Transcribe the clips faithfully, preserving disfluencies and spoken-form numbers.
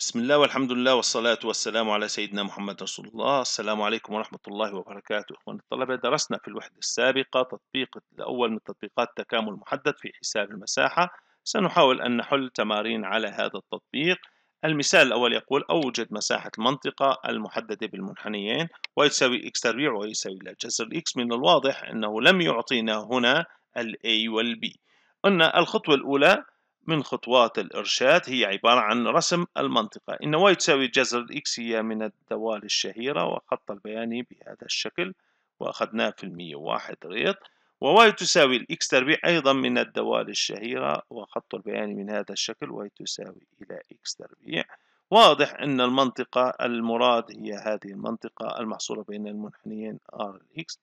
بسم الله والحمد لله والصلاة والسلام على سيدنا محمد رسول الله. السلام عليكم ورحمة الله وبركاته. إخواني الطلبة، درسنا في الوحدة السابقة تطبيق الأول من تطبيقات التكامل المحدد في حساب المساحة. سنحاول أن نحل تمارين على هذا التطبيق. المثال الأول يقول أوجد مساحة المنطقة المحددة بالمنحنيين ويساوي x تربيع ويساوي لا جذر x. من الواضح أنه لم يعطينا هنا ال A وال B. قلنا الخطوة الأولى من خطوات الإرشاد هي عبارة عن رسم المنطقة. إن واي تساوي جذر الإكس هي من الدوال الشهيرة وخط البياني بهذا الشكل وأخذناه في المية واحد ريط، وواي تساوي الإكس تربيع أيضا من الدوال الشهيرة وخط البياني من هذا الشكل واي تساوي إلى إكس تربيع. واضح أن المنطقة المراد هي هذه المنطقة المحصورة بين المنحنيين R الإكس،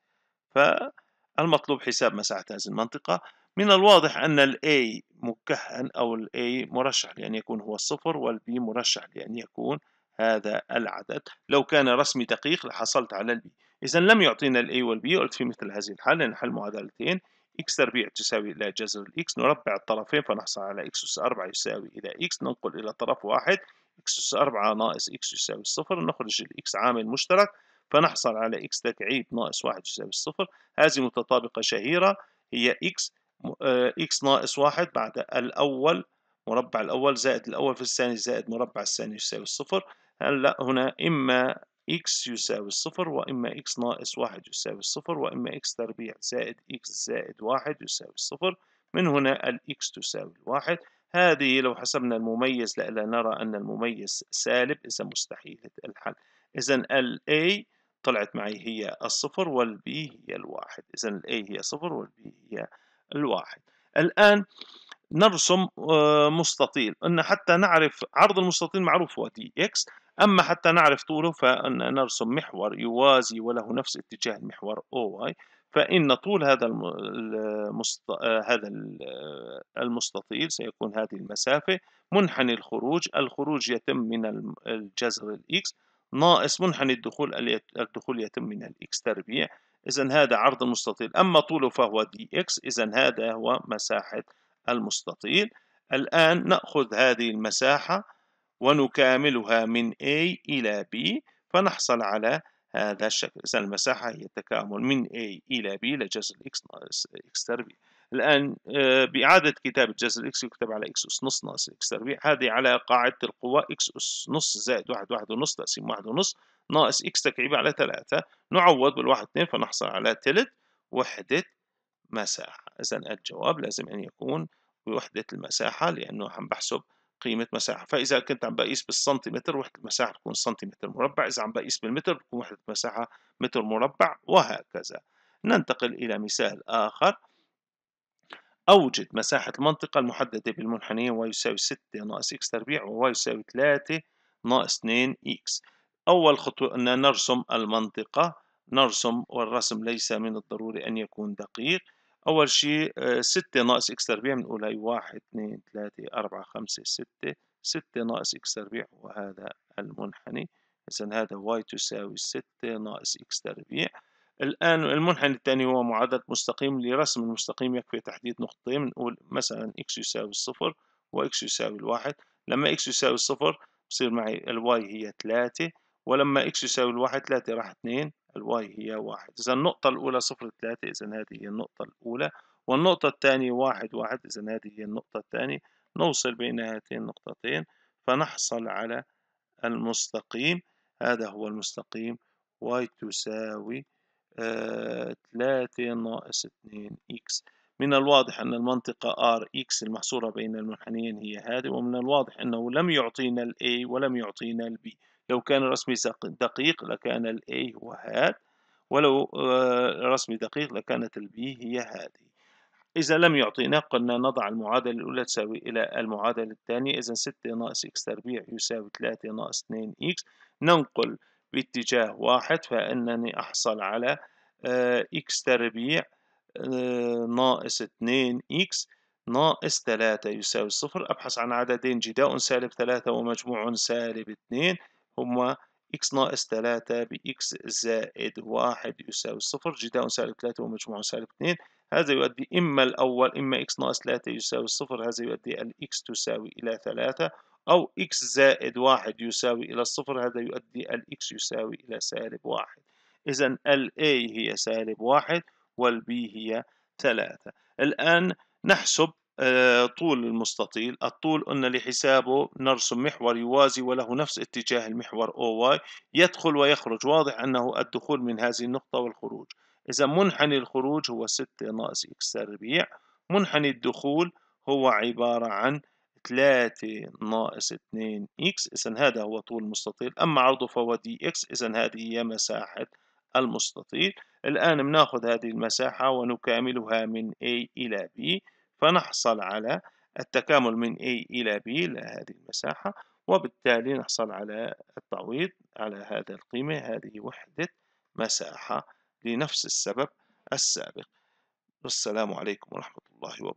فالمطلوب حساب مساحة هذه المنطقة. من الواضح أن ال A مكهن أو ال A مرشح لأن يكون هو الصفر، وال B مرشح لأن يكون هذا العدد. لو كان رسمي دقيق لحصلت على ال B. إذا لم يعطينا ال A وال B. قلت في مثل هذه الحالة نحل معادلتين، x تربيع تساوي لا جذر ال X، نربع الطرفين فنحصل على x أس أربعة يساوي إلى x، ننقل إلى طرف واحد x أس أربعة ناقص x يساوي الصفر، نخرج ال X عامل مشترك فنحصل على x تكعيب ناقص واحد يساوي الصفر. هذه متطابقة شهيرة هي x إكس ناقص واحد بعد الأول مربع الأول زائد الأول في الثاني زائد مربع الثاني يساوي الصفر. هلا هنا إما إكس يساوي الصفر وإما إكس ناقص واحد يساوي الصفر وإما إكس تربيع زائد إكس زائد واحد يساوي الصفر. من هنا الإكس تساوي الواحد. هذه لو حسبنا المميز لألا نرى أن المميز سالب، إذا مستحيل الحل. إذا ال A طلعت معي هي الصفر وال B هي الواحد. إذا ال A هي صفر وال B هي الواحد. الآن نرسم مستطيل. أن حتى نعرف عرض المستطيل معروف هو دي إكس، أما حتى نعرف طوله فأن نرسم محور يوازي وله نفس اتجاه المحور أو واي. فإن طول هذا المست... هذا المستطيل سيكون هذه المسافة. منحني الخروج، الخروج يتم من الجذر الإكس، ناقص منحني الدخول، الدخول يتم من الإكس تربيع. إذا هذا عرض المستطيل، أما طوله فهو دي إكس. إذا هذا هو مساحة المستطيل. الآن نأخذ هذه المساحة ونكاملها من A إلى B فنحصل على هذا الشكل. إذا المساحة هي التكامل من A إلى B لجذر إكس ناقص إكس تربيع. الآن بإعادة كتابة جذر إكس يكتب على إكس أس نص ناقص إكس تربيع. هذه على قاعدة القوى إكس أس نص زائد واحد واحد ونص تقسيم واحد ونص ناقص إكس تكعيب على ثلاثة، نعوض بالواحد اثنين فنحصل على ثلث وحدة مساحة. إذا الجواب لازم أن يكون بوحدة المساحة لأنه عم بحسب قيمة مساحة. فإذا كنت عم بقيس بالسنتيمتر وحدة المساحة بتكون سنتيمتر مربع، إذا عم بقيس بالمتر بتكون وحدة مساحة متر مربع، وهكذا. ننتقل إلى مثال آخر. أوجد مساحة المنطقة المحددة بالمنحنيين واي يساوي ستة ناقص إكس تربيع وواي يساوي ثلاثة ناقص اثنين إكس. أول خطوة أن نرسم المنطقة. نرسم، والرسم ليس من الضروري أن يكون دقيق. أول شيء ستة ناقص إكس تربيع بنقول هي واحد اثنين ثلاثة أربعة خمسة ستة، ستة ناقص إكس تربيع وهذا المنحني. إذا هذا واي تساوي ستة ناقص إكس تربيع. الآن المنحني الثاني هو معادلة مستقيم. لرسم المستقيم يكفي تحديد نقطتين. نقول مثلا إكس يساوي الصفر وإكس يساوي الواحد. لما إكس يساوي الصفر بصير معي الواي هي ثلاثة، ولما إكس يساوي الواحد ثلاثة راح اثنين، الواي هي واحد. إذا النقطة الأولى صفر ثلاثة، إذا هذه هي النقطة الأولى، والنقطة الثانية واحد واحد، إذا هذه هي النقطة الثانية. نوصل بين هاتين النقطتين فنحصل على المستقيم. هذا هو المستقيم واي تساوي آه ثلاثة ناقص اثنين إكس. من الواضح أن المنطقة R X المحصورة بين المنحنيين هي هذه، ومن الواضح أنه لم يعطينا ال A ولم يعطينا ال B. لو كان رسمي دقيق لكان ال A هو هذا، ولو رسمي دقيق لكانت ال B هي هذه. إذا لم يعطينا قلنا نضع المعادلة الأولى تساوي إلى المعادلة الثانية. إذا ستة ناقص إكس تربيع يساوي ثلاثة ناقص اثنين إكس. ننقل باتجاه واحد فإنني أحصل على إكس تربيع ناقص اثنين إكس ناقص ثلاثة يساوي صفر. أبحث عن عددين جداء سالب ثلاثة ومجموع سالب اثنين، هما إكس ناقص ثلاثة بإكس زائد واحد يساوي صفر. جداء سالب ثلاثة ومجموع سالب اثنين. هذا يؤدي إما الأول إما إكس ناقص ثلاثة يساوي صفر، هذا يؤدي الإكس تساوي إلى ثلاثة، أو إكس زائد واحد يساوي إلى الصفر. هذا يؤدي الإكس يساوي إلى سالب واحد. إذن الA هي سالب واحد والB هي ثلاثة. الآن نحسب طول المستطيل. الطول قلنا لحسابه نرسم محور يوازي وله نفس اتجاه المحور أو واي، يدخل ويخرج. واضح أنه الدخول من هذه النقطة والخروج. إذا منحني الخروج هو ستة ناقص إكس تربيع، منحني الدخول هو عبارة عن ثلاثة ناقص اثنين إكس. إذن هذا هو طول المستطيل. أما عرضه فهو دي إكس. إذن هذه هي مساحة المستطيل. الآن بناخذ هذه المساحة ونكاملها من A إلى B، فنحصل على التكامل من A إلى B لهذه المساحة، وبالتالي نحصل على التعويض على هذا القيمة. هذه وحدة مساحة لنفس السبب السابق. والسلام عليكم ورحمة الله وبركاته.